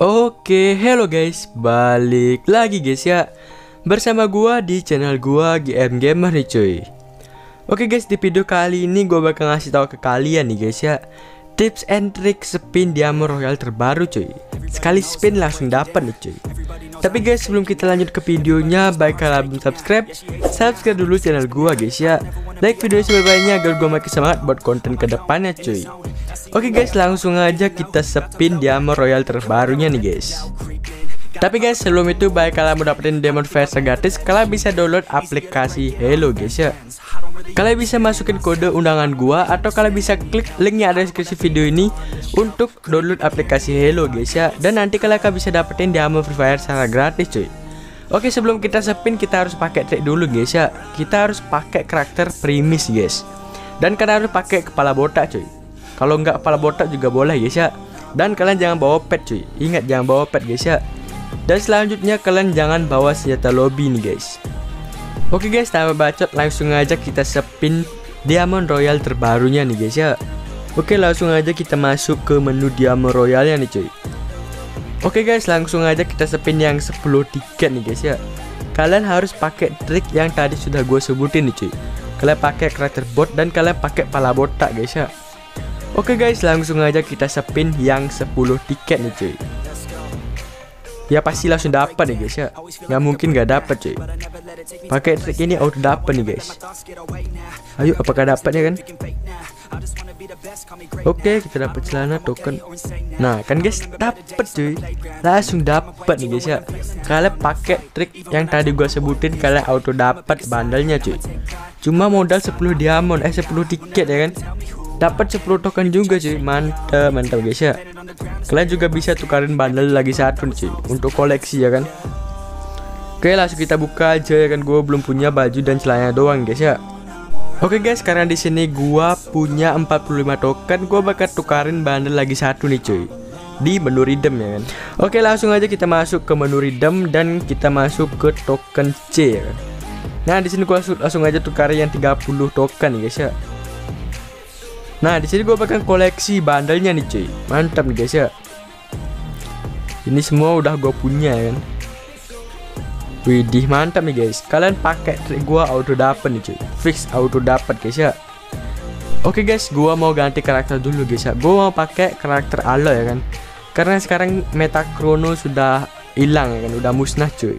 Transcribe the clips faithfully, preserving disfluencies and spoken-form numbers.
Oke, hello guys, balik lagi guys ya bersama gua di channel gua G M Gamer nih cuy. Oke guys, di video kali ini gua bakal ngasih tahu ke kalian nih guys ya tips and trick spin Diamond Royal terbaru cuy. Sekali spin langsung dapat nih cuy. Tapi guys, sebelum kita lanjut ke videonya, baik kalian belum subscribe, subscribe dulu channel gua guys ya. Like video sebanyak-banyaknya agar gua makin semangat buat konten kedepannya cuy. Oke guys, langsung aja kita spin Diamond Royal terbarunya nih guys. Tapi guys, sebelum itu baik kalian mau dapetin Diamond Royal gratis, kalian bisa download aplikasi Hello guys ya. Kalian bisa masukin kode undangan gua atau kalian bisa klik linknya ada di deskripsi video ini untuk download aplikasi Hello guys ya. Dan nanti kalian akan bisa dapetin Diamond Royal secara gratis cuy. Oke, sebelum kita spin kita harus pakai trik dulu guys ya. Kita harus pakai karakter Primis guys. Dan kalian harus pakai kepala botak cuy. Kalau nggak kepala botak juga boleh guys ya. Dan kalian jangan bawa pet cuy. Ingat, jangan bawa pet guys ya. Dan selanjutnya kalian jangan bawa senjata lobby nih guys. Oke guys, tanpa bacot langsung aja kita spin Diamond Royal terbarunya nih guys ya. Oke, langsung aja kita masuk ke menu Diamond Royalnya nih cuy. Oke guys, langsung aja kita spin yang sepuluh tiket nih guys ya. Kalian harus pakai trik yang tadi sudah gue sebutin nih cuy. Kalian pakai karakter bot dan kalian pakai pala botak guys ya. Oke guys, langsung aja kita spin yang sepuluh tiket nih cuy. Ya pasti langsung dapat nih guys ya. Nggak mungkin nggak dapat cuy. Pakai trik ini auto dapat nih guys. Ayo, apakah dapatnya kan? Oke, kita dapat celana token. Nah kan guys, dapat cuy. Langsung dapat nih guys ya. Kalian pakai trik yang tadi gua sebutin, kalian auto dapat bandelnya cuy. Cuma modal sepuluh diamond eh sepuluh tiket ya kan. Dapat sepuluh token juga cuy. Mantap, mantap guys ya. Kalian juga bisa tukarin bundle lagi satu cuy untuk koleksi ya kan. Oke, langsung kita buka aja ya kan. Gue belum punya baju dan celana doang guys ya. Oke guys, karena di sini gua punya empat puluh lima token, gue bakal tukarin bundle lagi satu nih cuy di menu redeem ya kan. Oke, langsung aja kita masuk ke menu redeem dan kita masuk ke token C ya kan? Nah di sini gua langsung aja tukarin yang tiga puluh token nih guys ya. Nah di sini gue bakal koleksi bandelnya nih cuy. Mantap nih guys ya. Ini semua udah gue punya ya kan. Widih, mantap nih guys. Kalian pakai trik gue auto dapat nih cuy. Fix auto dapat guys ya. Oke guys, gue mau ganti karakter dulu guys ya. Gue mau pakai karakter Aloy ya kan. Karena sekarang Metacrono sudah hilang ya kan, udah musnah cuy.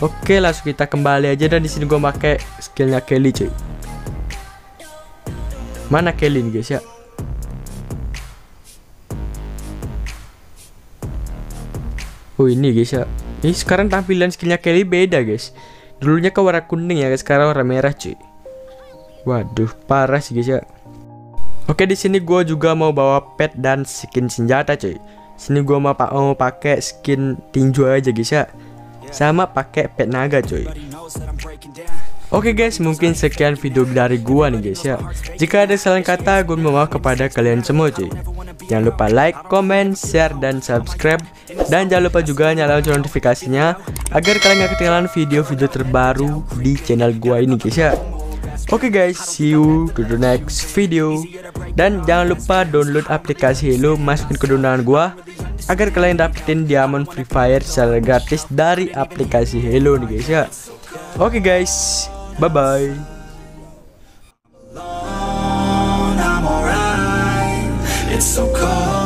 Oke, langsung kita kembali aja dan di sini gue pakai skillnya Kelly cuy. Mana Kelly nih guys ya. Oh ini guys ya. Ini sekarang tampilan skillnya Kelly beda guys. Dulunya ke warna kuning ya guys, sekarang warna merah cuy. Waduh, parah sih guys ya. Oke, di sini gue juga mau bawa pet dan skin senjata cuy. Sini gue mau, mau pakai skin tinju aja guys ya. Sama pakai pet naga cuy. Oke guys, mungkin sekian video dari gua nih guys ya. Jika ada salah kata, gua mohon maaf kepada kalian semua cuy. Jangan lupa like, comment, share, dan subscribe. Dan jangan lupa juga nyalain notifikasinya agar kalian gak ketinggalan video-video terbaru di channel gua ini guys ya. Oke guys, see you to the next video. Dan jangan lupa download aplikasi Hello, masukin ke undangan gua agar kalian dapetin Diamond Free Fire secara gratis dari aplikasi Hello nih guys ya. Oke guys, bye bye. Alone, I'm alright. It's so cold.